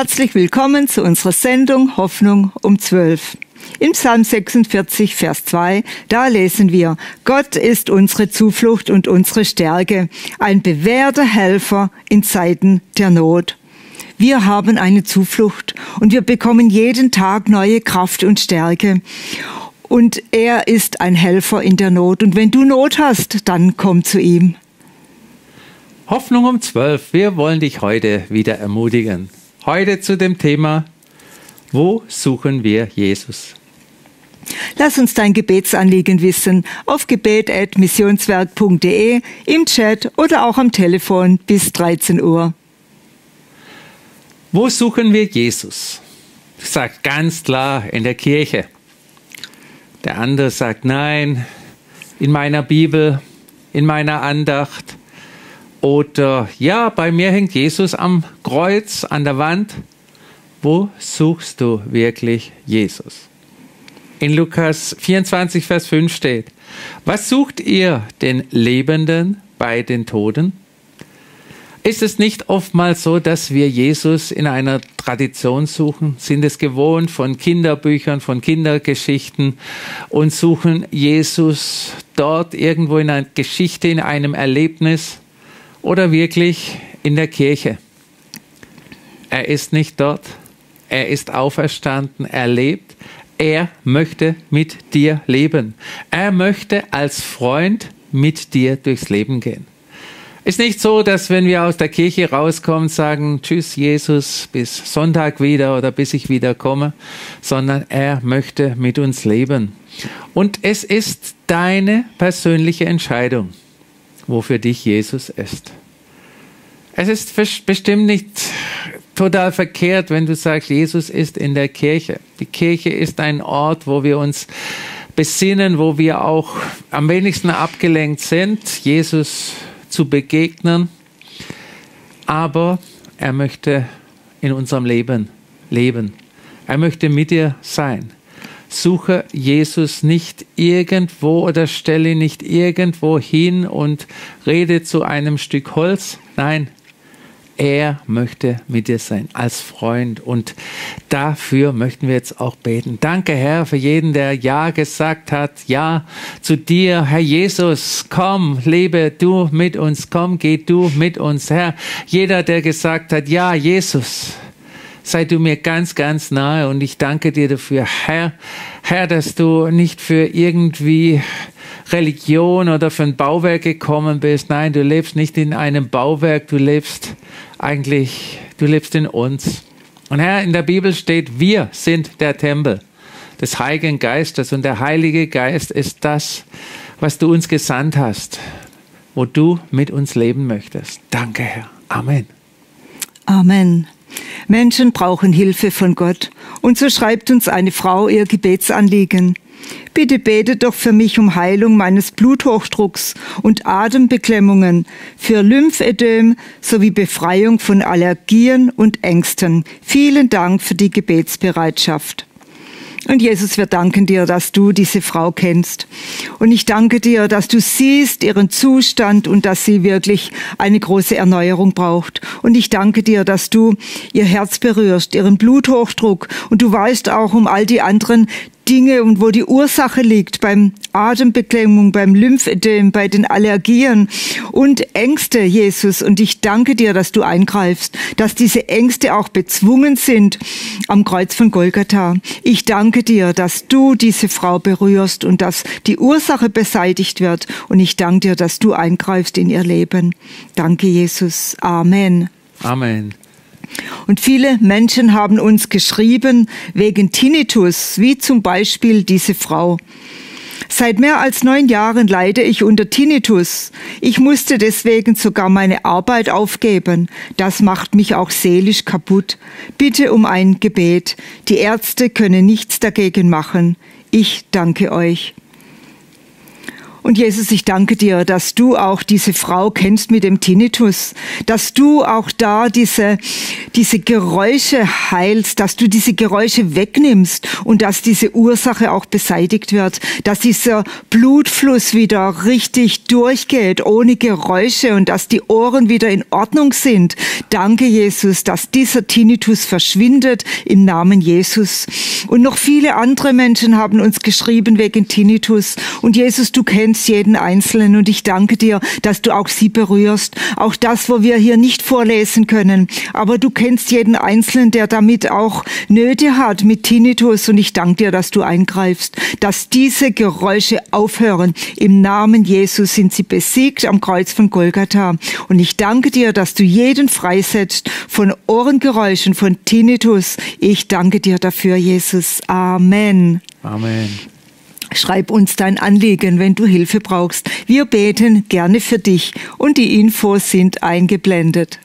Herzlich willkommen zu unserer Sendung Hoffnung um 12. Im Psalm 46, Vers 2, da lesen wir: Gott ist unsere Zuflucht und unsere Stärke, ein bewährter Helfer in Zeiten der Not. Wir haben eine Zuflucht und wir bekommen jeden Tag neue Kraft und Stärke. Und er ist ein Helfer in der Not. Und wenn du Not hast, dann komm zu ihm. Hoffnung um 12. Wir wollen dich heute wieder ermutigen. Heute zu dem Thema: Wo suchen wir Jesus? Lass uns dein Gebetsanliegen wissen auf gebet@missionswerk.de, im Chat oder auch am Telefon bis 13 Uhr. Wo suchen wir Jesus? Ich sage ganz klar, in der Kirche. Der andere sagt, nein, in meiner Bibel, in meiner Andacht. Oder, ja, bei mir hängt Jesus am Kreuz, an der Wand. Wo suchst du wirklich Jesus? In Lukas 24, Vers 5 steht: Was sucht ihr, den Lebenden bei den Toten? Ist es nicht oftmals so, dass wir Jesus in einer Tradition suchen? Sind es gewohnt von Kinderbüchern, von Kindergeschichten und suchen Jesus dort irgendwo in einer Geschichte, in einem Erlebnis oder wirklich in der Kirche? Er ist nicht dort. Er ist auferstanden, er lebt. Er möchte mit dir leben. Er möchte als Freund mit dir durchs Leben gehen. Ist nicht so, dass wenn wir aus der Kirche rauskommen, sagen, tschüss Jesus, bis Sonntag wieder oder bis ich wieder komme, sondern er möchte mit uns leben. Und es ist deine persönliche Entscheidung, wo für dich Jesus ist. Es ist bestimmt nicht total verkehrt, wenn du sagst, Jesus ist in der Kirche. Die Kirche ist ein Ort, wo wir uns besinnen, wo wir auch am wenigsten abgelenkt sind, Jesus zu begegnen, aber er möchte in unserem Leben leben. Er möchte mit dir sein. Suche Jesus nicht irgendwo oder stelle ihn nicht irgendwo hin und rede zu einem Stück Holz. Nein, er möchte mit dir sein, als Freund. Und dafür möchten wir jetzt auch beten. Danke, Herr, für jeden, der Ja gesagt hat. Ja zu dir, Herr Jesus. Komm, lebe du mit uns. Komm, geh du mit uns, Herr. Jeder, der gesagt hat, ja, Jesus, sei du mir ganz, ganz nahe. Und ich danke dir dafür, Herr. Herr, dass du nicht für irgendwie Religion oder für ein Bauwerk gekommen bist. Nein, du lebst nicht in einem Bauwerk. Du lebst eigentlich, du lebst in uns. Und Herr, in der Bibel steht, wir sind der Tempel des Heiligen Geistes und der Heilige Geist ist das, was du uns gesandt hast, wo du mit uns leben möchtest. Danke, Herr. Amen. Amen. Menschen brauchen Hilfe von Gott. Und so schreibt uns eine Frau ihr Gebetsanliegen. Bitte betet doch für mich um Heilung meines Bluthochdrucks und Atembeklemmungen, für Lymphödem sowie Befreiung von Allergien und Ängsten. Vielen Dank für die Gebetsbereitschaft. Und Jesus, wir danken dir, dass du diese Frau kennst. Und ich danke dir, dass du siehst ihren Zustand und dass sie wirklich eine große Erneuerung braucht. Und ich danke dir, dass du ihr Herz berührst, ihren Bluthochdruck. Und du weißt auch um all die anderen Dinge und wo die Ursache liegt, beim Atembeklemmung, beim Lymphödem, bei den Allergien und Ängste, Jesus. Und ich danke dir, dass du eingreifst, dass diese Ängste auch bezwungen sind am Kreuz von Golgatha. Ich danke dir, dass du diese Frau berührst und dass die Ursache beseitigt wird. Und ich danke dir, dass du eingreifst in ihr Leben. Danke, Jesus. Amen. Amen. Und viele Menschen haben uns geschrieben wegen Tinnitus, wie zum Beispiel diese Frau. Seit mehr als 9 Jahren leide ich unter Tinnitus. Ich musste deswegen sogar meine Arbeit aufgeben. Das macht mich auch seelisch kaputt. Bitte um ein Gebet. Die Ärzte können nichts dagegen machen. Ich danke euch. Und Jesus, ich danke dir, dass du auch diese Frau kennst mit dem Tinnitus, dass du auch da diese Geräusche heilst, dass du diese Geräusche wegnimmst und dass diese Ursache auch beseitigt wird, dass dieser Blutfluss wieder richtig durchgeht, ohne Geräusche und dass die Ohren wieder in Ordnung sind. Danke, Jesus, dass dieser Tinnitus verschwindet im Namen Jesus. Und noch viele andere Menschen haben uns geschrieben wegen Tinnitus. Und Jesus, du kennst jeden Einzelnen und ich danke dir, dass du auch sie berührst. Auch das, wo wir hier nicht vorlesen können. Aber du kennst jeden Einzelnen, der damit auch Nöte hat mit Tinnitus und ich danke dir, dass du eingreifst, dass diese Geräusche aufhören. Im Namen Jesus sind sie besiegt am Kreuz von Golgatha. Und ich danke dir, dass du jeden freisetzt von Ohrengeräuschen, von Tinnitus. Ich danke dir dafür, Jesus. Amen. Amen. Schreib uns dein Anliegen, wenn du Hilfe brauchst. Wir beten gerne für dich und die Infos sind eingeblendet.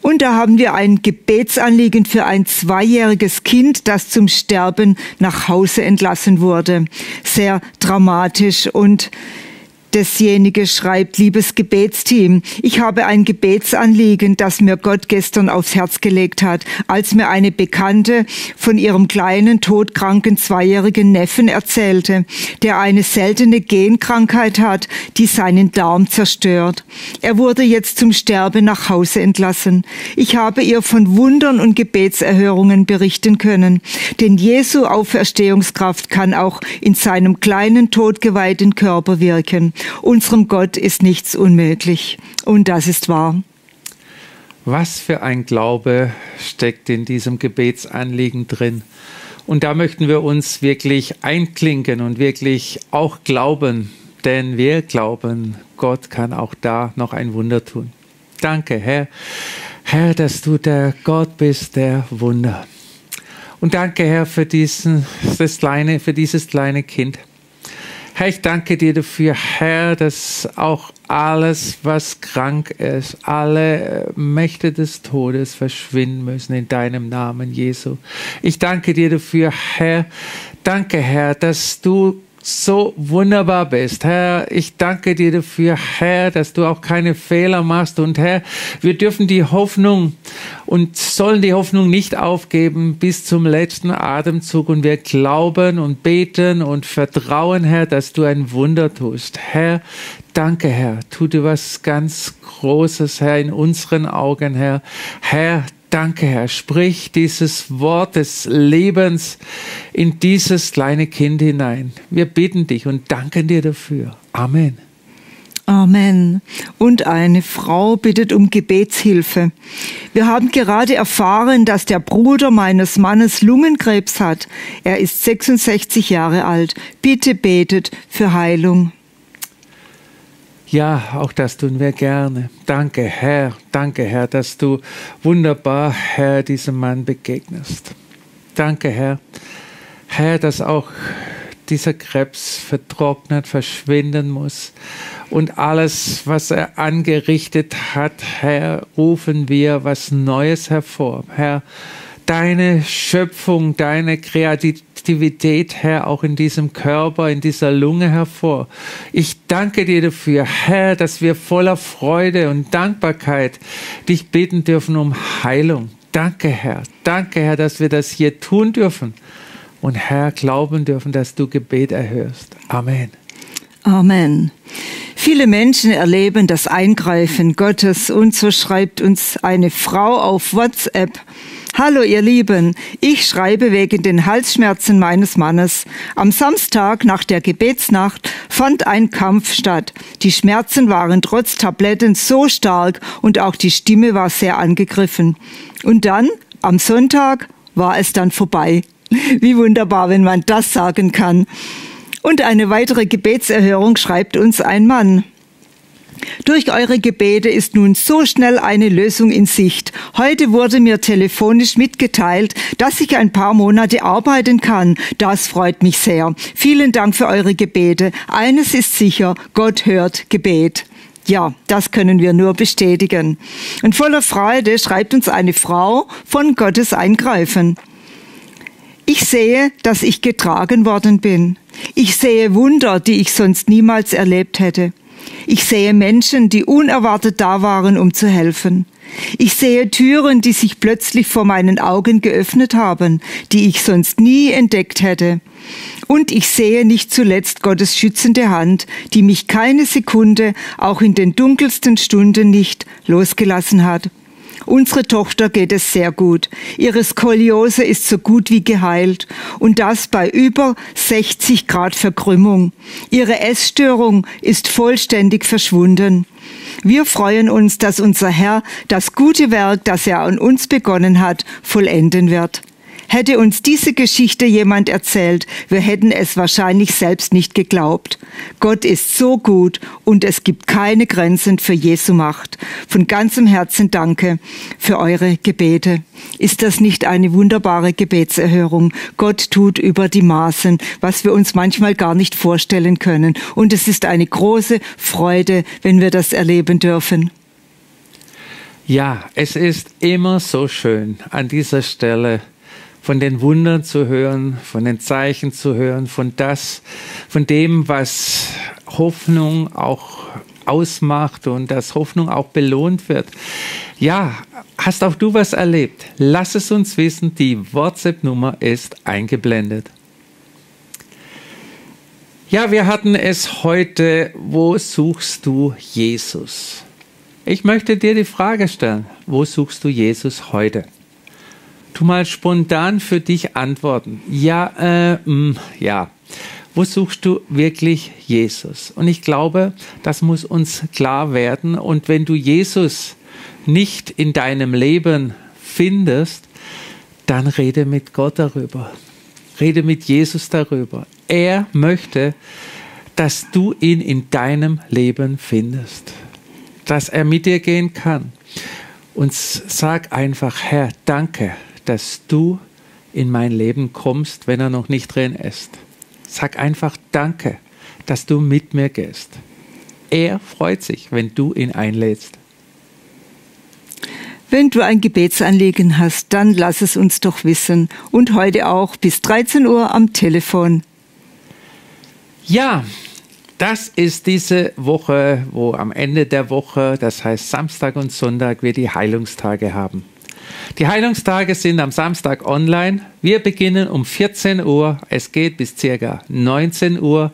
Und da haben wir ein Gebetsanliegen für ein 2-jähriges Kind, das zum Sterben nach Hause entlassen wurde. Sehr dramatisch und dasjenige schreibt, liebes Gebetsteam, ich habe ein Gebetsanliegen, das mir Gott gestern aufs Herz gelegt hat, als mir eine Bekannte von ihrem kleinen, todkranken, 2-jährigen Neffen erzählte, der eine seltene Genkrankheit hat, die seinen Darm zerstört. Er wurde jetzt zum Sterben nach Hause entlassen. Ich habe ihr von Wundern und Gebetserhörungen berichten können, denn Jesu Auferstehungskraft kann auch in seinem kleinen, todgeweihten Körper wirken. Unserem Gott ist nichts unmöglich. Und das ist wahr. Was für ein Glaube steckt in diesem Gebetsanliegen drin. Und da möchten wir uns wirklich einklinken und wirklich auch glauben. Denn wir glauben, Gott kann auch da noch ein Wunder tun. Danke, Herr. Herr, dass du der Gott bist, der Wunder. Und danke, Herr, für dieses kleine Kind. Herr, ich danke dir dafür, Herr, dass auch alles, was krank ist, alle Mächte des Todes verschwinden müssen in deinem Namen, Jesu. Ich danke dir dafür, Herr. Danke, Herr, dass du so wunderbar bist, Herr. Ich danke dir dafür, Herr, dass du auch keine Fehler machst. Und Herr, wir dürfen die Hoffnung und sollen die Hoffnung nicht aufgeben bis zum letzten Atemzug. Und wir glauben und beten und vertrauen, Herr, dass du ein Wunder tust. Herr, danke, Herr. Tu dir was ganz Großes, Herr, in unseren Augen, Herr. Herr, danke, Herr. Sprich dieses Wort des Lebens in dieses kleine Kind hinein. Wir bitten dich und danken dir dafür. Amen. Amen. Und eine Frau bittet um Gebetshilfe. Wir haben gerade erfahren, dass der Bruder meines Mannes Lungenkrebs hat. Er ist 66 Jahre alt. Bitte betet für Heilung. Ja, auch das tun wir gerne. Danke, Herr, dass du wunderbar, Herr, diesem Mann begegnest. Danke, Herr. Herr, dass auch dieser Krebs vertrocknet, verschwinden muss. Und alles, was er angerichtet hat, Herr, rufen wir was Neues hervor. Herr, deine Schöpfung, deine Kreativität, Herr, auch in diesem Körper, in dieser Lunge hervor. Ich danke dir dafür, Herr, dass wir voller Freude und Dankbarkeit dich bitten dürfen um Heilung. Danke, Herr, dass wir das hier tun dürfen und, Herr, glauben dürfen, dass du Gebet erhörst. Amen. Amen. Viele Menschen erleben das Eingreifen Gottes und so schreibt uns eine Frau auf WhatsApp: Hallo ihr Lieben, ich schreibe wegen den Halsschmerzen meines Mannes. Am Samstag nach der Gebetsnacht fand ein Kampf statt. Die Schmerzen waren trotz Tabletten so stark und auch die Stimme war sehr angegriffen. Und dann, am Sonntag, war es dann vorbei. Wie wunderbar, wenn man das sagen kann. Und eine weitere Gebetserhörung schreibt uns ein Mann: Durch eure Gebete ist nun so schnell eine Lösung in Sicht. Heute wurde mir telefonisch mitgeteilt, dass ich ein paar Monate arbeiten kann. Das freut mich sehr. Vielen Dank für eure Gebete. Eines ist sicher, Gott hört Gebet. Ja, das können wir nur bestätigen. Und voller Freude schreibt uns eine Frau von Gottes Eingreifen: Ich sehe, dass ich getragen worden bin. Ich sehe Wunder, die ich sonst niemals erlebt hätte. Ich sehe Menschen, die unerwartet da waren, um zu helfen. Ich sehe Türen, die sich plötzlich vor meinen Augen geöffnet haben, die ich sonst nie entdeckt hätte. Und ich sehe nicht zuletzt Gottes schützende Hand, die mich keine Sekunde, auch in den dunkelsten Stunden nicht, losgelassen hat. Unsere Tochter geht es sehr gut. Ihre Skoliose ist so gut wie geheilt und das bei über 60 Grad Verkrümmung. Ihre Essstörung ist vollständig verschwunden. Wir freuen uns, dass unser Herr das gute Werk, das er an uns begonnen hat, vollenden wird. Hätte uns diese Geschichte jemand erzählt, wir hätten es wahrscheinlich selbst nicht geglaubt. Gott ist so gut und es gibt keine Grenzen für Jesu Macht. Von ganzem Herzen danke für eure Gebete. Ist das nicht eine wunderbare Gebetserhörung? Gott tut über die Maßen, was wir uns manchmal gar nicht vorstellen können. Und es ist eine große Freude, wenn wir das erleben dürfen. Ja, es ist immer so schön an dieser Stelle, von den Wundern zu hören, von den Zeichen zu hören, von dem, was Hoffnung auch ausmacht und dass Hoffnung auch belohnt wird. Ja, hast auch du was erlebt? Lass es uns wissen, die WhatsApp-Nummer ist eingeblendet. Ja, wir hatten es heute, wo suchst du Jesus? Ich möchte dir die Frage stellen, wo suchst du Jesus heute? Tu mal spontan für dich antworten. Ja, ja. Wo suchst du wirklich Jesus? Und ich glaube, das muss uns klar werden. Und wenn du Jesus nicht in deinem Leben findest, dann rede mit Gott darüber. Rede mit Jesus darüber. Er möchte, dass du ihn in deinem Leben findest. Dass er mit dir gehen kann. Und sag einfach, Herr, danke, dass du in mein Leben kommst, wenn er noch nicht drin ist. Sag einfach danke, dass du mit mir gehst. Er freut sich, wenn du ihn einlädst. Wenn du ein Gebetsanliegen hast, dann lass es uns doch wissen. Und heute auch bis 13 Uhr am Telefon. Ja, das ist diese Woche, wo am Ende der Woche, das heißt Samstag und Sonntag, wir die Heilungstage haben. Die Heilungstage sind am Samstag online. Wir beginnen um 14 Uhr. Es geht bis ca. 19 Uhr.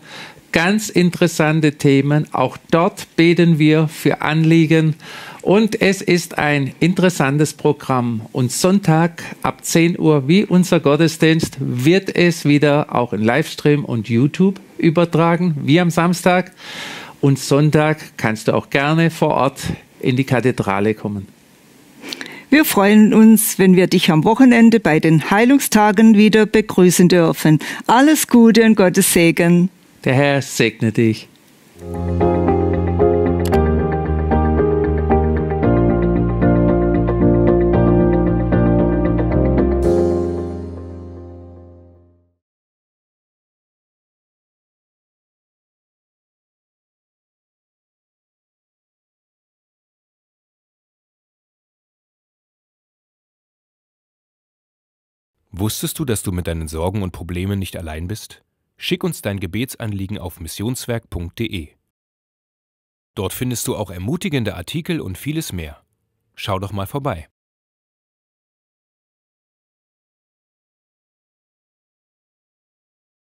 Ganz interessante Themen. Auch dort beten wir für Anliegen. Und es ist ein interessantes Programm. Und Sonntag ab 10 Uhr, wie unser Gottesdienst, wird es wieder auch in Livestream und YouTube übertragen, wie am Samstag. Und Sonntag kannst du auch gerne vor Ort in die Kathedrale kommen. Wir freuen uns, wenn wir dich am Wochenende bei den Heilungstagen wieder begrüßen dürfen. Alles Gute und Gottes Segen. Der Herr segne dich. Wusstest du, dass du mit deinen Sorgen und Problemen nicht allein bist? Schick uns dein Gebetsanliegen auf missionswerk.de. Dort findest du auch ermutigende Artikel und vieles mehr. Schau doch mal vorbei.